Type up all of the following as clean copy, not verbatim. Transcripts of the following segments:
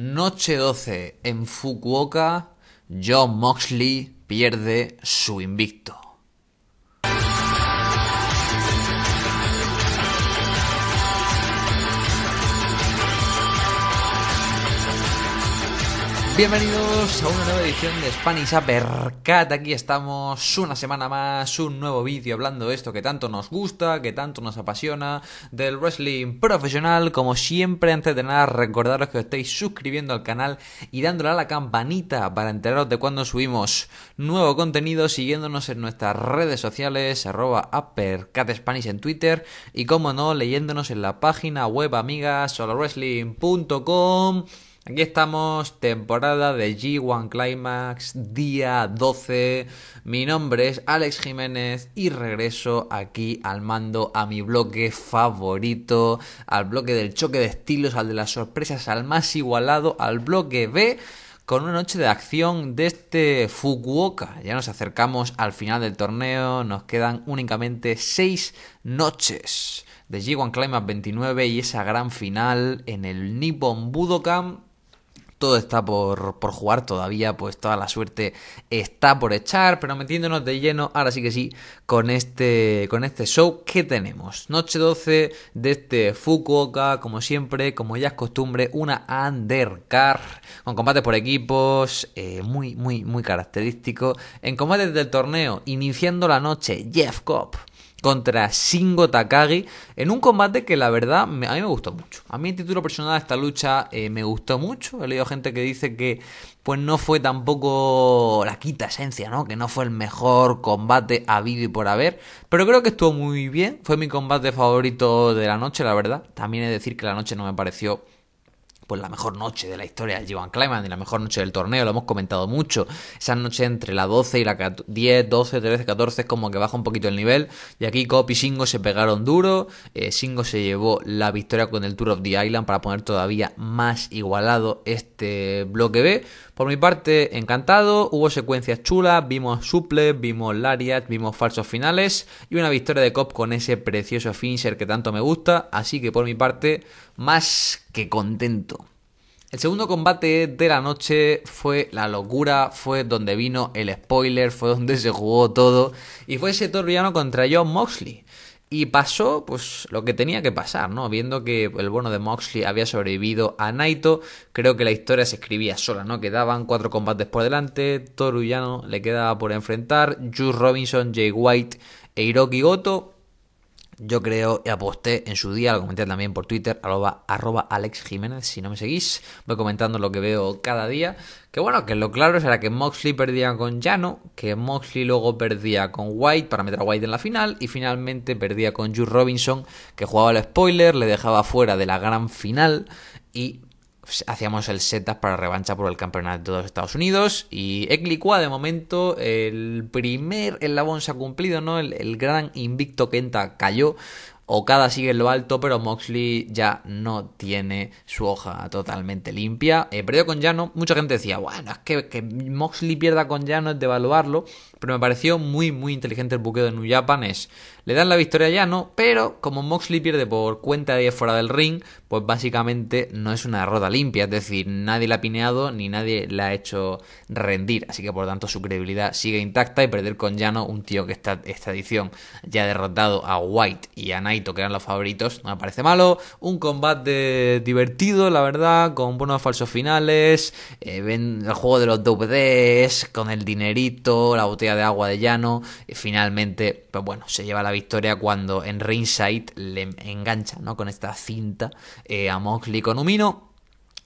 Noche 12 en Fukuoka, John Moxley pierde su invicto. Bienvenidos a una nueva edición de Spanish Uppercut. Aquí estamos una semana más, un nuevo vídeo hablando de esto que tanto nos gusta, que tanto nos apasiona, del wrestling profesional. Como siempre, antes de nada, recordaros que os estáis suscribiendo al canal y dándole a la campanita para enteraros de cuando subimos nuevo contenido, siguiéndonos en nuestras redes sociales, @UppercatSpanish en Twitter y, como no, leyéndonos en la página web amigasolowrestling.com. Aquí estamos, temporada de G1 Climax, día 12. Mi nombre es Alex Jiménez y regreso aquí al mando a mi bloque favorito, al bloque del choque de estilos, al de las sorpresas, al más igualado, al bloque B, con una noche de acción de este Fukuoka. Ya nos acercamos al final del torneo, nos quedan únicamente 6 noches de G1 Climax 29 y esa gran final en el Nippon Budokan. Todo está por jugar todavía, pues toda la suerte está por echar, pero metiéndonos de lleno, ahora sí que sí, con este show que tenemos. Noche 12 de este Fukuoka, como siempre, como ya es costumbre, una undercard con combates por equipos, muy, muy, muy característico. En combates del torneo, iniciando la noche, Jeff Cobb contra Shingo Takagi, en un combate que la verdad a mí me gustó mucho. A mí, en título personal, esta lucha me gustó mucho. He leído gente que dice que pues no fue tampoco la quinta esencia, ¿no? Que no fue el mejor combate habido y por haber, pero creo que estuvo muy bien. Fue mi combate favorito de la noche, la verdad. También he de decir que la noche no me pareció pues la mejor noche de la historia del G1 Climax y la mejor noche del torneo, lo hemos comentado mucho. Esa noche entre la 12 y la 10, 12, 13, 14 es como que baja un poquito el nivel. Y aquí Cobb y Shingo se pegaron duro. Shingo se llevó la victoria con el Tour of the Island para poner todavía más igualado este bloque B. Por mi parte, encantado. Hubo secuencias chulas, vimos suplex, vimos lariat, vimos falsos finales y una victoria de Cobb con ese precioso finisher que tanto me gusta. Así que por mi parte, más que contento. El segundo combate de la noche fue la locura, fue donde vino el spoiler, fue donde se jugó todo y fue ese Toru Yano contra John Moxley. Y pasó pues lo que tenía que pasar, ¿no? Viendo que el bueno de Moxley había sobrevivido a Naito, creo que la historia se escribía sola, ¿no? Quedaban 4 combates por delante, Toru Yano le quedaba por enfrentar, Juice Robinson, Jay White e Hirooki Goto. Yo creo y aposté en su día, lo comenté también por Twitter, @ Alex Jiménez, si no me seguís, voy comentando lo que veo cada día. Que bueno, que lo claro era que Moxley perdía con Yano, que Moxley luego perdía con White para meter a White en la final y finalmente perdía con Juice Robinson, que jugaba el spoiler, le dejaba fuera de la gran final y hacíamos el setup para revancha por el campeonato de los Estados Unidos. Y Eclicua, de momento, el primer eslabón se ha cumplido, ¿no? El gran invicto Kenta cayó. Okada sigue en lo alto, pero Moxley ya no tiene su hoja totalmente limpia. Perdió con Yano. Mucha gente decía, bueno, es que Moxley pierda con Yano es devaluarlo. Pero me pareció muy, muy inteligente el buqueo de New Japan. Le dan la victoria a Yano, pero como Moxley pierde por cuenta de 10 fuera del ring, pues básicamente no es una derrota limpia. Es decir, nadie la ha pineado ni nadie la ha hecho rendir. Así que, por lo tanto, su credibilidad sigue intacta y perder con Yano, un tío que esta edición ya ha derrotado a White y a Naito, que eran los favoritos, no me parece malo. Un combate divertido, la verdad, con buenos falsos finales, ven el juego de los DVDs, con el dinerito, la botella de agua de Yano, y finalmente, pues bueno, se lleva la victoria cuando en ringside le engancha, ¿no? Con esta cinta a Moxley con Umino.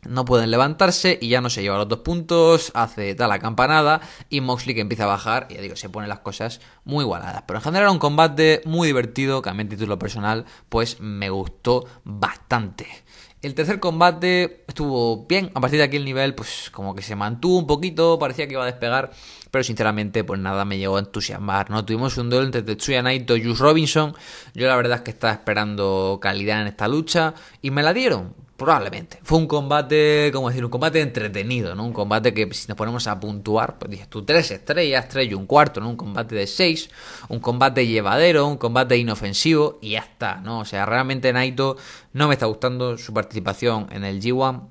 No pueden levantarse y Yano se lleva los 2 puntos, hace tal acampanada y Moxley que empieza a bajar y ya digo, se ponen las cosas muy igualadas. Pero en general era un combate muy divertido que a mí en título personal pues me gustó bastante. El tercer combate estuvo bien, a partir de aquí el nivel pues como que se mantuvo un poquito, parecía que iba a despegar, pero sinceramente pues nada me llegó a entusiasmar, ¿no? Tuvimos un duelo entre Tetsuya Naito y Juice Robinson, yo la verdad es que estaba esperando calidad en esta lucha y me la dieron. Probablemente. Fue un combate, como decir, un combate entretenido, ¿no? Un combate que si nos ponemos a puntuar, pues dices tú 3 estrellas, 3 y un cuarto, ¿no? Un combate de 6, un combate llevadero, un combate inofensivo y ya está, ¿no? O sea, realmente Naito no me está gustando su participación en el G1.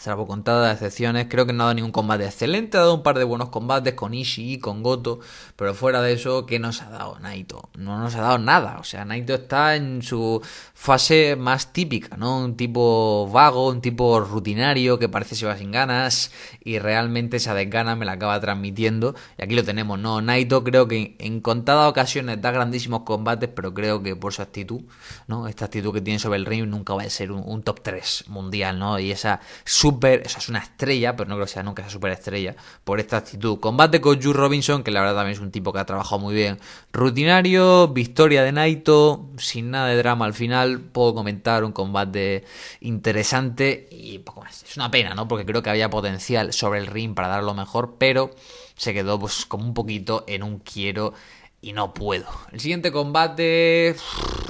salvo contadas excepciones, creo que no ha dado ningún combate excelente. Ha dado un par de buenos combates con Ishii, con Goto, pero fuera de eso, ¿qué nos ha dado Naito? No nos ha dado nada. O sea, Naito está en su fase más típica, ¿no? Un tipo vago, un tipo rutinario que parece se va sin ganas y realmente esa desgana me la acaba transmitiendo. Y aquí lo tenemos, ¿no? Naito creo que en contadas ocasiones da grandísimos combates, pero creo que por su actitud, ¿no? Esta actitud que tiene sobre el ring nunca va a ser un top 3 mundial, ¿no? Y esa... o sea, es una estrella, pero no creo que sea nunca esa superestrella por esta actitud. Combate con Juice Robinson, que la verdad también es un tipo que ha trabajado muy bien. Rutinario, victoria de Naito, sin nada de drama al final. Puedo comentar un combate interesante y poco más. Es una pena, ¿no? Porque creo que había potencial sobre el ring para dar lo mejor, pero se quedó pues como un poquito en un quiero y no puedo. El siguiente combate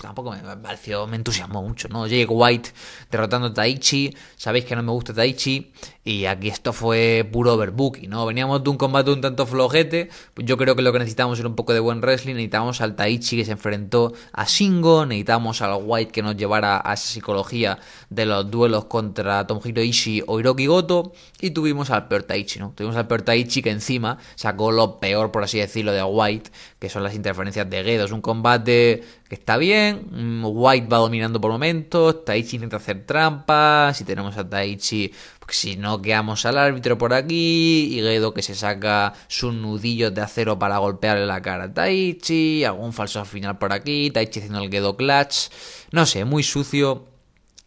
tampoco me pareció, me entusiasmó mucho, ¿no? Jay White derrotando a Taichi. Sabéis que no me gusta Taichi. Y aquí esto fue puro overbooking, ¿no? Veníamos de un combate un tanto flojete. Yo creo que lo que necesitábamos era un poco de buen wrestling. Necesitábamos al Taichi que se enfrentó a Shingo. Necesitábamos al White que nos llevara a esa psicología de los duelos contra Tomohiro Ishii o Hirooki Goto. Y tuvimos al peor Taichi, ¿no? Tuvimos al peor Taichi que encima sacó lo peor, por así decirlo, de White, que son las interferencias de Gedo. Es un combate que está bien, White va dominando por momentos, Taichi intenta hacer trampas, si tenemos a Taichi, porque si no quedamos al árbitro por aquí, y Gedo que se saca sus nudillos de acero para golpearle la cara a Taichi, algún falso final por aquí, Taichi haciendo el Gedo clutch, no sé, muy sucio.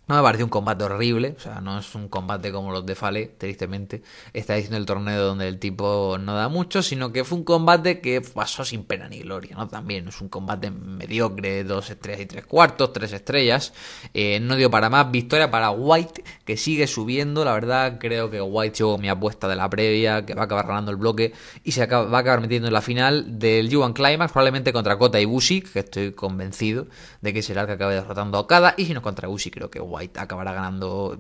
No me pareció un combate horrible, o sea, no es un combate como los de Fale, tristemente. Está diciendo el torneo donde el tipo no da mucho, sino que fue un combate que pasó sin pena ni gloria, ¿no? También es un combate mediocre, 2 estrellas y 3/4, 3 estrellas. No dio para más, victoria para White, que sigue subiendo. La verdad, creo que White llegó mi apuesta de la previa, que va a acabar ganando el bloque y se va a acabar metiendo en la final del G1 Climax, probablemente contra Kota Ibushi, que estoy convencido de que será el que acabe derrotando a Okada, y si no contra Ibushi, creo que White acabará ganando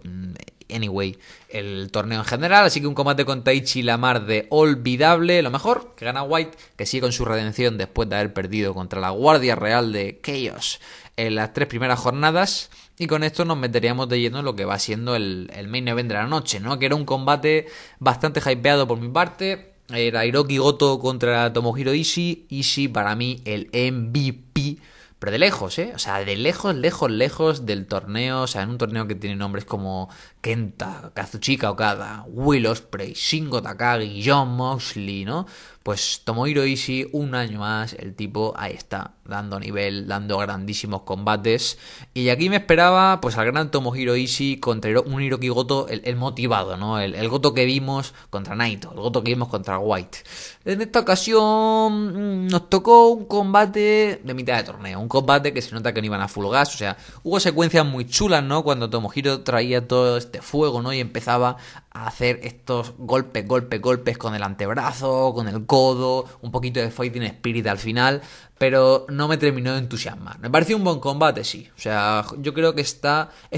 anyway el torneo en general. Así que un combate con Taichi la mar de olvidable. Lo mejor, que gana White, que sigue con su redención después de haber perdido contra la Guardia Real de Chaos en las 3 primeras jornadas. Y con esto nos meteríamos de lleno en lo que va siendo el main event de la noche, ¿no? Que era un combate bastante hypeado por mi parte. Era Hirooki Goto contra Tomohiro Ishii. Ishii para mí el MVP. Pero de lejos, ¿eh? O sea, de lejos, lejos, lejos del torneo. O sea, en un torneo que tiene nombres como Kenta, Kazuchika Okada, Will Ospreay, Shingo Takagi, John Moxley, ¿no? Pues Tomohiro Ishii, un año más, el tipo ahí está, dando nivel, dando grandísimos combates. Y aquí me esperaba pues al gran Tomohiro Ishii contra un Hirooki Goto, el motivado, ¿no? El Goto que vimos contra Naito, el Goto que vimos contra White. En esta ocasión nos tocó un combate de mitad de torneo, un combate que se nota que no iban a full gas. O sea, hubo secuencias muy chulas, ¿no? Cuando Tomohiro traía todo este fuego, ¿no? Y empezaba a hacer estos golpes, golpes, golpes con el antebrazo, con el codo, un poquito de fighting spirit al final, pero no me terminó de entusiasmar. Me pareció un buen combate, sí. O sea, yo creo que es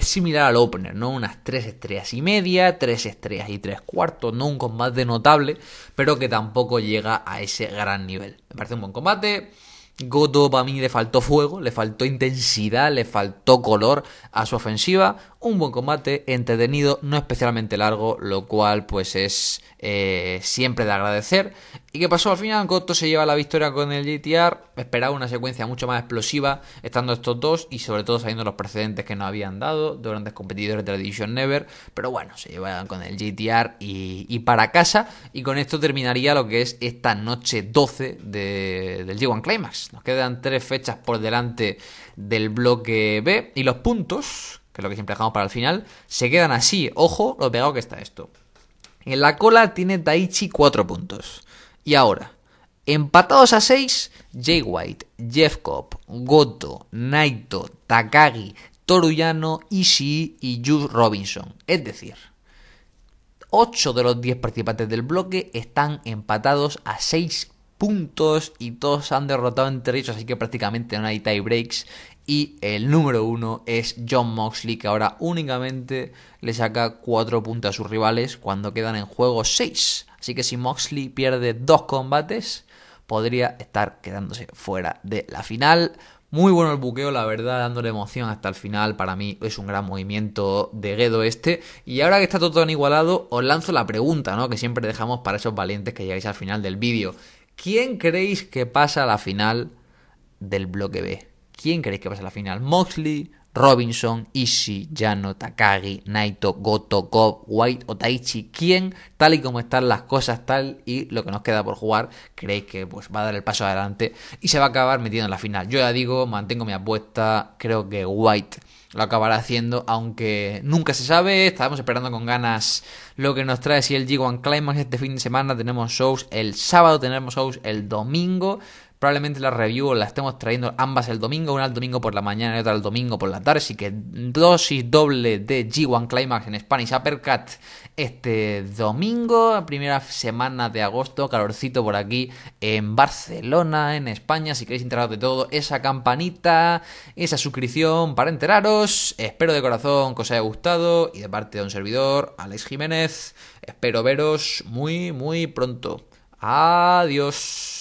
similar al opener, ¿no? Unas 3 estrellas y media, 3 estrellas y 3/4, no un combate notable, pero que tampoco llega a ese gran nivel. Me parece un buen combate. Goto para mí le faltó fuego, le faltó intensidad, le faltó color a su ofensiva. Un buen combate, entretenido, no especialmente largo, lo cual pues es siempre de agradecer. ¿Y qué pasó al final? Goto se lleva la victoria con el JTR. Esperaba una secuencia mucho más explosiva estando estos dos y sobre todo sabiendo los precedentes que nos habían dado de grandes competidores de la Division Never. Pero bueno, se llevaban con el JTR y para casa. Y con esto terminaría lo que es esta noche 12 del G1 Climax. Nos quedan 3 fechas por delante del bloque B. Y los puntos, que es lo que siempre dejamos para el final, se quedan así. Ojo lo pegado que está esto. En la cola tiene Taichi 4 puntos. Y ahora, empatados a 6, Jay White, Jeff Cobb, Goto, Naito, Takagi, Toru Yano, Ishii y Juice Robinson. Es decir, 8 de los 10 participantes del bloque están empatados a 6 puntos y todos han derrotado entre ellos, así que prácticamente no hay tie breaks. Y el número 1 es John Moxley, que ahora únicamente le saca 4 puntos a sus rivales cuando quedan en juego 6. Así que si Moxley pierde 2 combates, podría estar quedándose fuera de la final. Muy bueno el buqueo, la verdad, dándole emoción hasta el final. Para mí es un gran movimiento de Gedo este. Y ahora que está todo tan igualado, os lanzo la pregunta, ¿no?, que siempre dejamos para esos valientes que llegáis al final del vídeo. ¿Quién creéis que pasa a la final del bloque B? ¿Quién creéis que pasa a la final? ¿Moxley, Robinson, Ishii, Yano, Takagi, Naito, Goto, Cobb, White o Taichi? ¿Quién, tal y como están las cosas, tal y lo que nos queda por jugar, creéis que pues va a dar el paso adelante y se va a acabar metiendo en la final? Yo ya digo, mantengo mi apuesta, creo que White lo acabará haciendo, aunque nunca se sabe. Estábamos esperando con ganas lo que nos trae si el G1 Climax este fin de semana. Tenemos shows el sábado, tenemos shows el domingo. Probablemente la review la estemos trayendo ambas el domingo, una el domingo por la mañana y otra el domingo por la tarde. Así que dosis doble de G1 Climax en Spanish Uppercut este domingo, primera semana de agosto, calorcito por aquí en Barcelona, en España. Si queréis enteraros de todo, esa campanita, esa suscripción para enteraros. Espero de corazón que os haya gustado y de parte de un servidor, Alex Jiménez, espero veros muy pronto. Adiós.